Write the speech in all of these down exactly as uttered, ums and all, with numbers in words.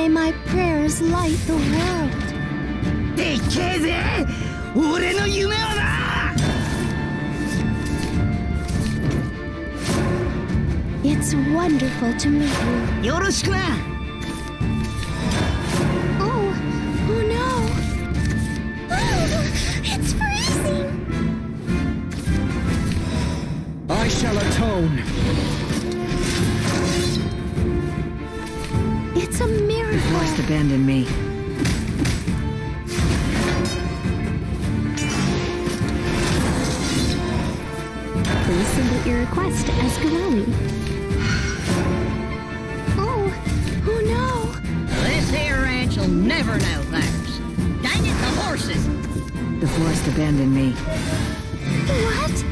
may my prayers light the world. でっけえぜ俺の夢はな It's wonderful to meet you. よろしくな I shall atone. It's a miracle. You must abandon me. Please submit your request to Escavalier. Oh, who oh knows? This here ranch will never know theirs. Dang it, the horses! The forest abandoned me. What?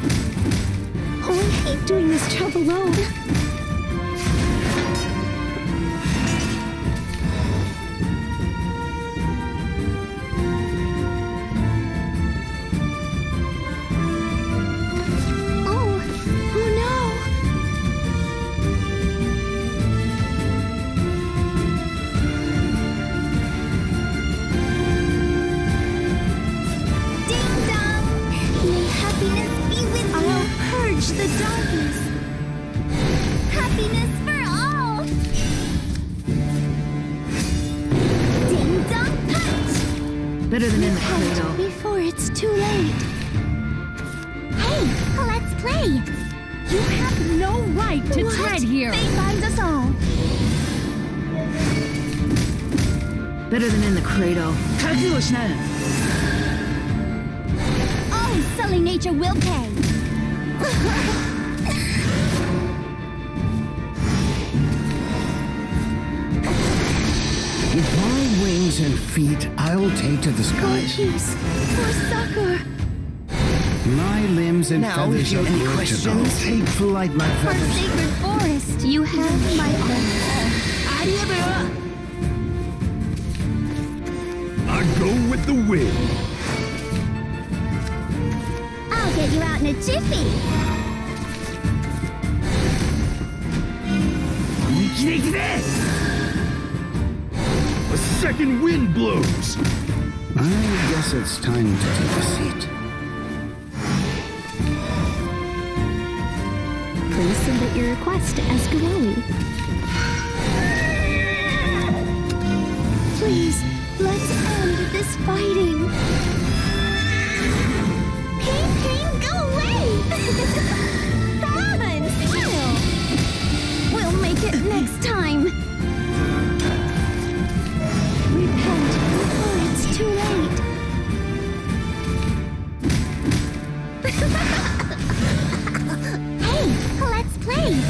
Oh, I hate doing this job alone. Oh, oh no. Ding dong! May happiness be with you. Oh. The donkeys. Happiness for all. Ding dong punch. Better than in the hospital. Before it's too late. Hey, let's play. You have no right to what? tread here. They find us all. Better than in the cradle. Oh, silly nature will pay. With my wings and feet, I'll take to the skies. For succor. My limbs and now, feathers are good to go. Take flight, my feathers. For sacred forest, you have my honor. I go with the wind. Get you out in a jiffy. A second wind blows. I guess it's time to take a seat. Please submit your request to Escaflowne. Please, let's end this fighting. We'll make it next time. Repent before it's too late. Hey, let's play.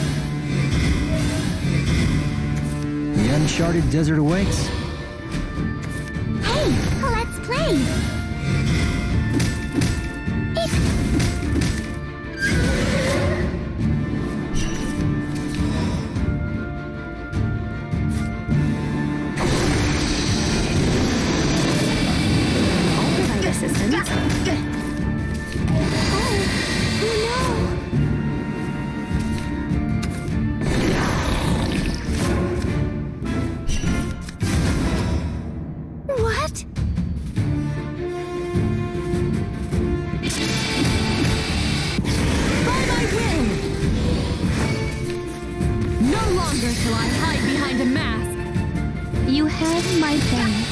The uncharted desert awaits. Hey, let's play. Till I hide behind a mask. You have my thanks.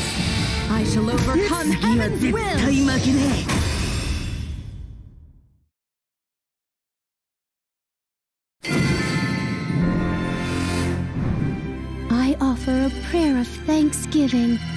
I shall overcome heaven's will. I offer a prayer of thanksgiving.